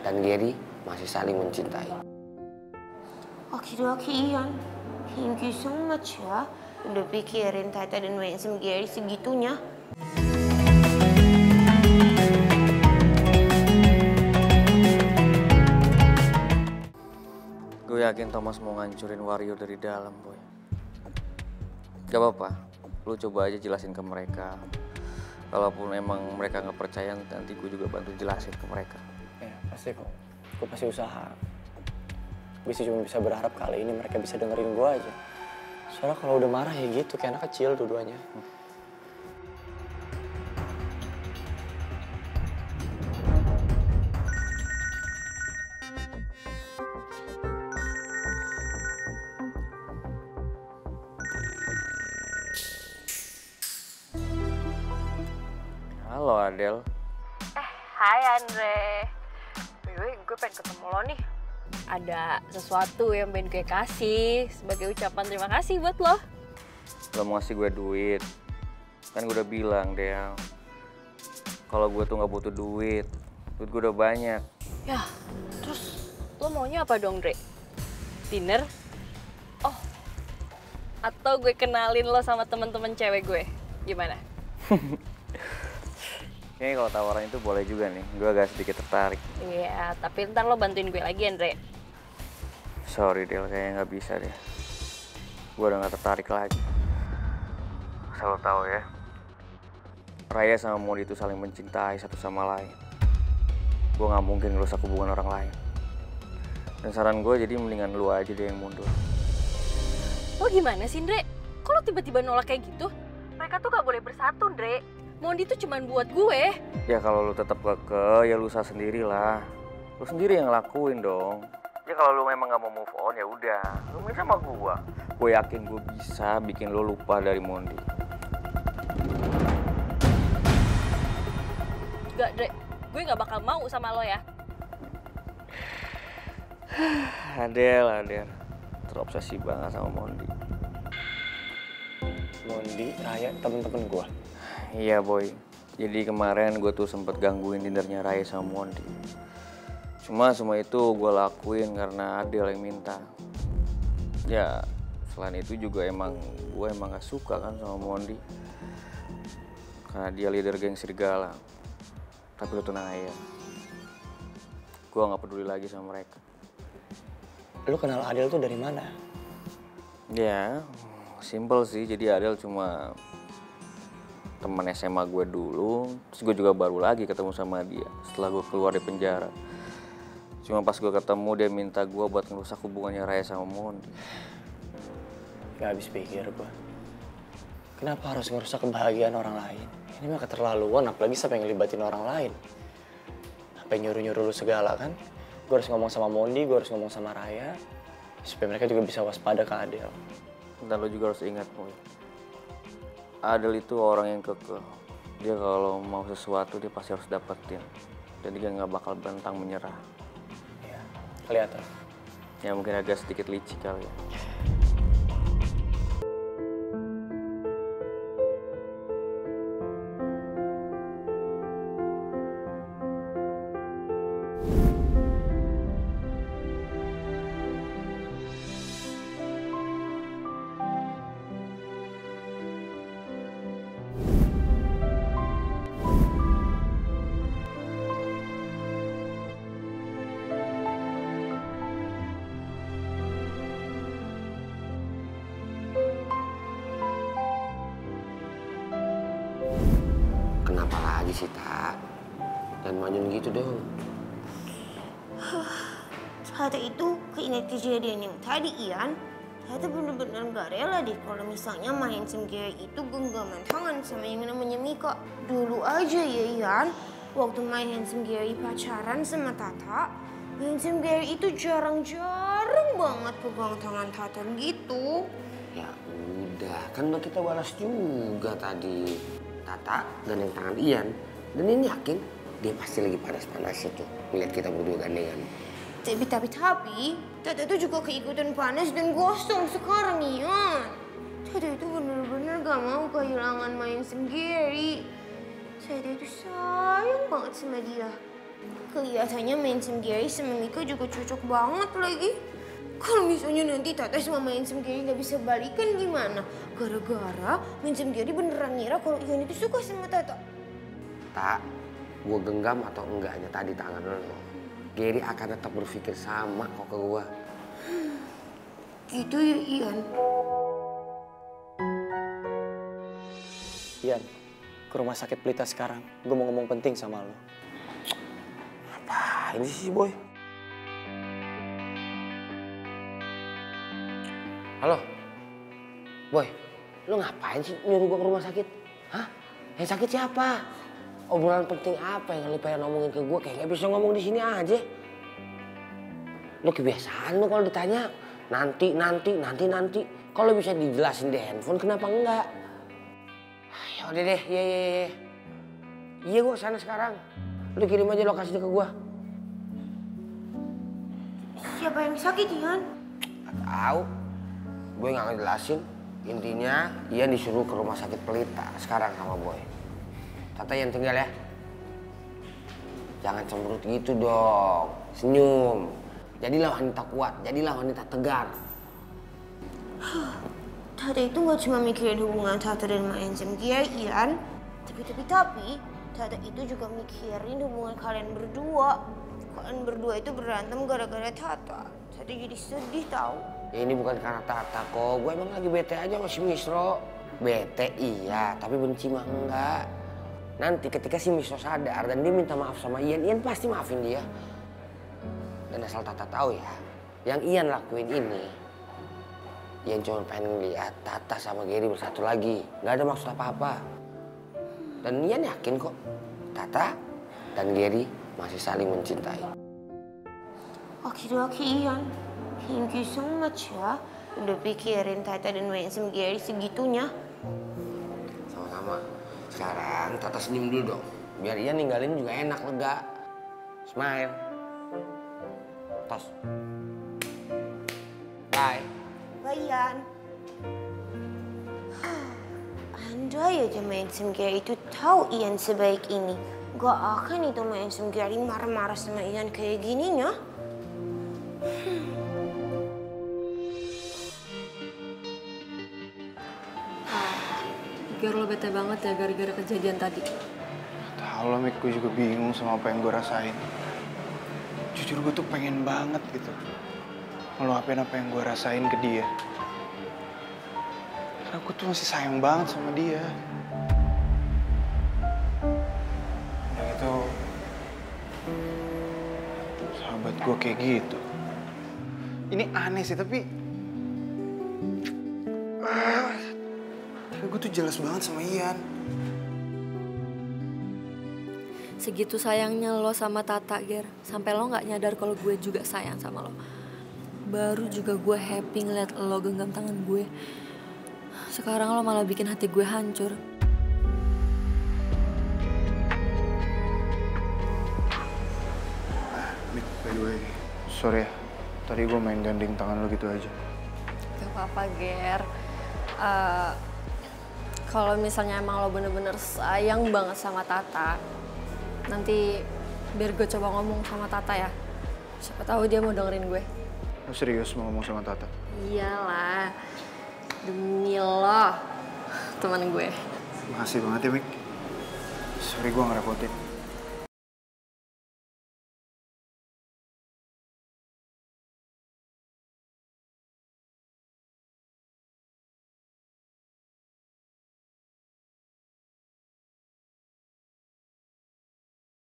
Dan Gary masih saling mencintai. Oke, Ian. Thank you so much ya. Udah pikirin Tata dan Winsome Gary segitunya. Gue yakin Thomas mau ngancurin Wario dari dalam, Boy. Gak apa-apa, lu coba aja jelasin ke mereka. Kalaupun emang mereka gak percaya, nanti gue juga bantu jelasin ke mereka. Ya, pasti kok. Gue pasti usaha. Gue sih cuma bisa berharap kali ini mereka bisa dengerin gue aja. Soalnya kalau udah marah ya gitu, kayak anak kecil dua-duanya. Halo, Adel. Hai Andre. Wih, gue pengen ketemu lo nih. Ada sesuatu yang pengen gue kasih sebagai ucapan terima kasih buat lo. Lo mau ngasih gue duit? Kan gue udah bilang, Del, kalau gue tuh gak butuh duit. Duit gue udah banyak. Yah, terus lo maunya apa dong, Dre? Dinner? Oh, atau gue kenalin lo sama temen-temen cewek gue? Gimana? Kayaknya kalau tawaran itu boleh juga nih, gue agak sedikit tertarik. Iya, tapi ntar lo bantuin gue lagi, Andre. Sorry, Del, kayaknya nggak bisa deh. Gue udah nggak tertarik lagi. Asal lo tau ya, Raya sama Modi itu saling mencintai satu sama lain. Gue nggak mungkin ngerusak hubungan orang lain. Dan saran gue jadi mendingan lo aja deh yang mundur. Lo gimana sih, Andre? Kok lo tiba-tiba nolak kayak gitu? Mereka tuh nggak boleh bersatu, Andre. Mondi tuh cuman buat gue. Ya kalau lu tetap keke, ya lu usah sendirilah. Lu sendiri yang ngelakuin dong. Ya kalau lu memang gak mau move on, ya udah. Lu main sama gue. Gue yakin gue bisa bikin lu lupa dari Mondi. Gak, Dre. Gue gak bakal mau sama lo ya. Adel. Terobsesi banget sama Mondi. Mondi, Raya, temen-temen gue. Iya, Boy. Jadi kemarin gue tuh sempet gangguin dinnernya Raya sama Mondi. Cuma semua itu gue lakuin karena Adel yang minta. Ya, selain itu juga emang gue gak suka kan sama Mondi. Karena dia leader geng Serigala. Tapi lo tenang aja. Gue gak peduli lagi sama mereka. Lo kenal Adel tuh dari mana? Ya, simple sih. Jadi Adel cuma teman SMA gue dulu, terus gue juga baru lagi ketemu sama dia setelah gue keluar dari penjara. Cuma pas gue ketemu dia minta gue buat ngerusak hubungannya Raya sama Mondi. Gak habis pikir gue, kenapa harus ngerusak kebahagiaan orang lain? Ini mah keterlaluan, apalagi sampai ngelibatin orang lain. Sampai nyuruh-nyuruh lu segala kan? Gue harus ngomong sama Mondi, gue harus ngomong sama Raya, supaya mereka juga bisa waspada ke Adel. Dan lo juga harus ingat, Moy. Adel itu orang yang kekeh. Dia kalau mau sesuatu dia pasti harus dapetin. Dan dia nggak bakal bentang menyerah. Ya, kelihatan. Ya mungkin agak sedikit licik kali ya. Kenapa lagi sih, Tak? Dan manyun gitu dong. Tata itu keinget kejadian yang tadi, Ian. Tata bener-bener gak rela deh kalau misalnya main sendiri itu genggaman tangan sama yang namanya Mika. Dulu aja ya, Ian. Waktu main handsome Gary pacaran sama Tata, handsome Gary itu jarang-jarang banget pegang tangan Tata gitu. Ya udah, kan kita balas juga tadi. Tata gandeng tangan Ian, dan ini yakin dia pasti lagi panas-panas itu melihat kita berdua gandengan. Tapi Tata itu juga keikutan panas dan gosong sekarang, Ian. Tata itu bener-bener gak mau kehilangan main sendiri. banget sama dia. Kelihatannya main sama Gary sama Mika juga cocok banget lagi. Kalau misalnya nanti Tata sama main sama Gary gak bisa balikan gimana? Gara-gara main sama Gary beneran ngira kalau Ian itu suka sama Tata. Tak, gue genggam atau enggaknya tadi tangan lo, Gary akan tetap berpikir sama kok ke gue. Gitu ya Ian. Ian, ke rumah sakit Pelita sekarang. Gue mau ngomong penting sama lo. Apa ini sih, Boy? Halo? Boy, lo ngapain sih nyuruh gue ke rumah sakit? Hah? Yang sakit siapa? Obrolan penting apa yang lo pengen ngomongin ke gue? Kayak gak bisa ngomong di sini aja. Lo kebiasaan lo kalau ditanya nanti. Kalau bisa dijelasin di handphone, kenapa enggak? Yaudah deh, iya. Iya gue sana sekarang. Lu kirim aja lokasinya ke gue. Siapa yang sakit, Ian? Gak tau. Gue gak ngejelasin. Intinya, Ian disuruh ke rumah sakit Pelita sekarang sama Boy. Tata yang tinggal ya. Jangan cemberut gitu dong. Senyum. Jadilah wanita kuat, jadilah wanita tegar. Tata itu gak cuma mikirin hubungan Tata dan main sama dia, Ian. Tapi, Tata itu juga mikirin hubungan kalian berdua. Kalian berdua itu berantem gara-gara Tata. Tata jadi sedih tau. Ini bukan karena Tata kok. Gue emang lagi bete aja sama si Misro. Bete iya, tapi benci mah enggak. Nanti ketika si Misro sadar dan dia minta maaf sama Ian, Ian pasti maafin dia. Dan asal Tata tahu ya, yang Ian lakuin ini, Ian cuma pengen lihat Tata sama Gary bersatu lagi. Gak ada maksud apa-apa. Dan Ian yakin kok Tata dan Gary masih saling mencintai. Oke Ian. Thank you so much ya. Udah pikirin Tata dan main sama Gary segitunya. Sama-sama. Sekarang Tata senyum dulu dong. Biar Ian ninggalin juga enak, lega. Smile. Tos. Bye. Ian. Andai aja main sama Gary itu tahu Ian sebaik ini. Gak akan itu main sama Gary marah-marah sama Ian kayak gininya. Gary lo bete banget ya gara-gara kejadian tadi. Tahu lah Mik, gue juga bingung sama apa yang gue rasain. Jujur gue tuh pengen banget gitu ngeluapin apa yang gue rasain ke dia. Karena gue tuh masih sayang banget sama dia. Dan itu sahabat gue kayak gitu. Ini aneh sih, tapi gue tuh jelas banget sama Ian. Segitu sayangnya lo sama Tata, Ger. Sampai lo gak nyadar kalau gue juga sayang sama lo. Baru juga gue happy ngeliat lo genggam tangan gue. Sekarang lo malah bikin hati gue hancur. Mik, by the way, sorry ya. Tadi gue main gandeng tangan lo gitu aja. Gak apa-apa, Ger. Kalau misalnya emang lo bener-bener sayang banget sama Tata, nanti biar gue coba ngomong sama Tata ya. Siapa tahu dia mau dengerin gue. Lo serius mau ngomong sama Tata? Iyalah. Demi lo, teman gue. Makasih banget ya, Mik. Sorry gue ngerepotin.